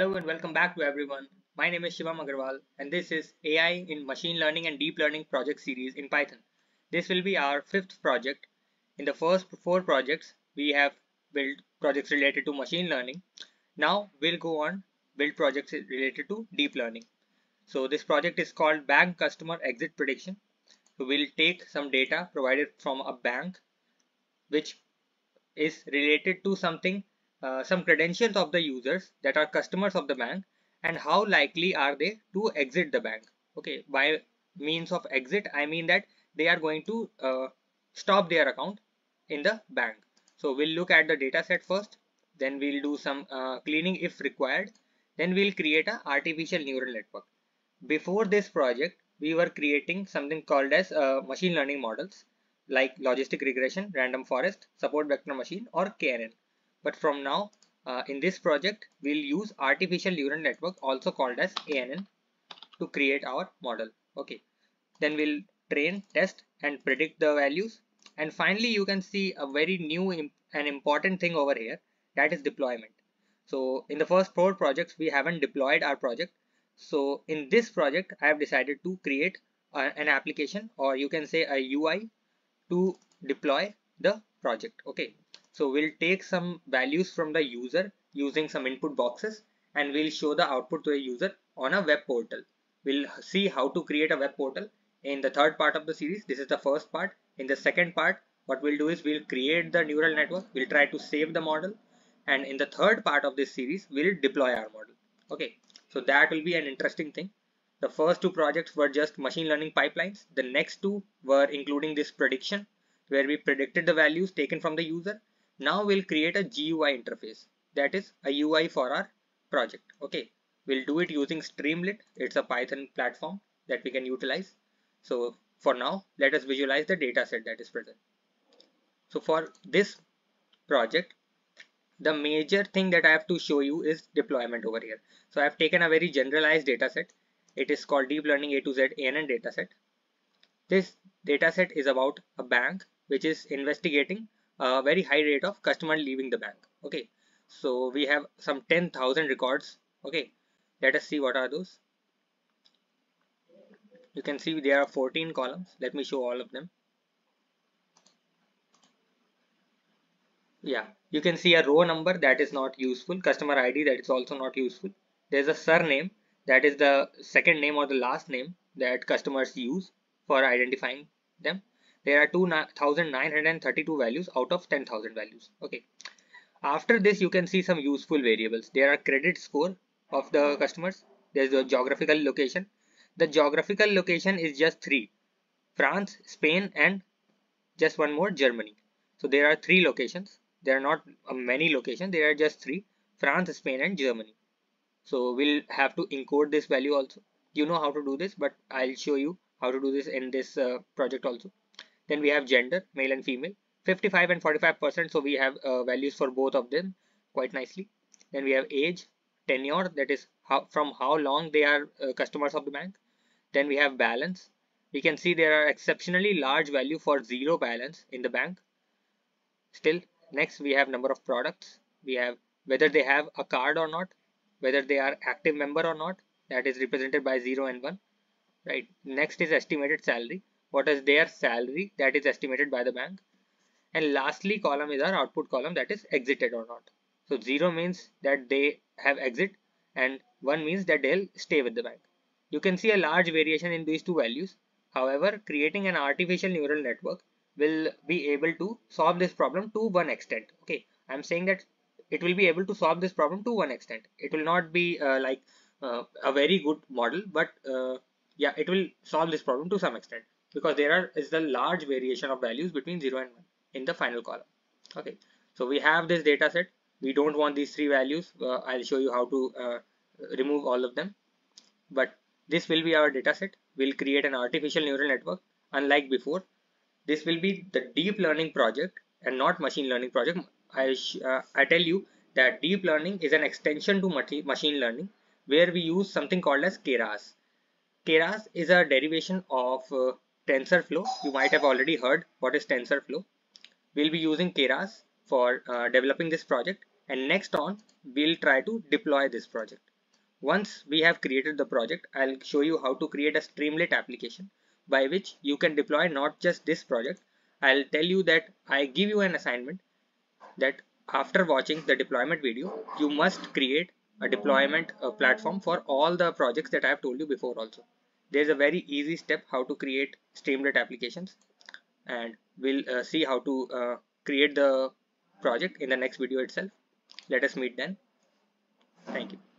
Hello and welcome back to everyone. My name is Shivam Agarwal and this is AI in Machine Learning and Deep Learning project series in Python. This will be our fifth project. In the first four projects, we have built projects related to machine learning. Now we'll go on build projects related to deep learning. So this project is called Bank Customer Exit Prediction. So we'll take some data provided from a bank, which is related to some credentials of the users that are customers of the bank and how likely are they to exit the bank. Okay, by means of exit, I mean that they are going to stop their account in the bank. So we'll look at the data set first, then we'll do some cleaning if required, then we'll create an artificial neural network. Before this project, we were creating something called as machine learning models like logistic regression, random forest, support vector machine or KNN. But from now, in this project, we'll use artificial neural network, also called as ANN, to create our model. Okay, then we'll train, test and predict the values. And finally, you can see a very new and important thing over here, that is deployment. So in the first four projects, we haven't deployed our project. So in this project, I have decided to create an application, or you can say a UI, to deploy the project. Okay. So we'll take some values from the user using some input boxes and we'll show the output to a user on a web portal. We'll see how to create a web portal in the third part of the series. This is the first part. In the second part, what we'll do is we'll create the neural network. We'll try to save the model. And in the third part of this series, we'll deploy our model. Okay, so that will be an interesting thing. The first two projects were just machine learning pipelines. The next two were including this prediction where we predicted the values taken from the user. Now we'll create a GUI interface, that is a UI for our project. Okay, we'll do it using Streamlit. It's a Python platform that we can utilize. So for now, let us visualize the data set that is present. So for this project, the major thing that I have to show you is deployment over here. So I've taken a very generalized data set. It is called Deep Learning A to Z ANN data set. This data set is about a bank which is investigating a very high rate of customer leaving the bank. Okay, so we have some 10,000 records. Okay, let us see what are those. You can see there are 14 columns. Let me show all of them. Yeah, you can see a row number that is not useful, customer ID that is also not useful. There's a surname, that is the second name or the last name that customers use for identifying them. There are 2,932 values out of 10,000 values. Okay. After this, you can see some useful variables. There are credit score of the customers. There's the geographical location. The geographical location is just 3. France, Spain, and just one more, Germany. So there are 3 locations. There are not many locations. There are just 3. France, Spain, and Germany. So we'll have to encode this value also. You know how to do this, but I'll show you how to do this in this project also. Then we have gender, male and female, 55 and 45%. So we have values for both of them quite nicely. Then we have age, tenure, that is from how long they are customers of the bank. Then we have balance. We can see there are exceptionally large value for zero balance in the bank. Still, next we have number of products. We have whether they have a card or not, whether they are active member or not, that is represented by 0 and 1. Right. Next is estimated salary. What is their salary that is estimated by the bank. And lastly column is our output column, that is exited or not. So 0 means that they have exit and 1 means that they'll stay with the bank. You can see a large variation in these two values. However, creating an artificial neural network will be able to solve this problem to one extent. Okay, I'm saying that it will be able to solve this problem to one extent. It will not be a very good model, but yeah, it will solve this problem to some extent, because there is a large variation of values between 0 and 1 in the final column. Okay, so we have this data set. We don't want these 3 values. I'll show you how to remove all of them. But this will be our data set. We'll create an artificial neural network. Unlike before, this will be the deep learning project and not machine learning project. I tell you that deep learning is an extension to machine learning where we use something called as Keras. Keras is a derivation of TensorFlow. You might have already heard what is TensorFlow. We'll be using Keras for developing this project, and next on we'll try to deploy this project. Once we have created the project, I'll show you how to create a Streamlit application by which you can deploy not just this project. I'll tell you that I give you an assignment that after watching the deployment video, you must create a deployment platform for all the projects that I have told you before also. There's a very easy step how to create Streamlit applications, and we'll see how to create the project in the next video itself. Let us meet then. Thank you.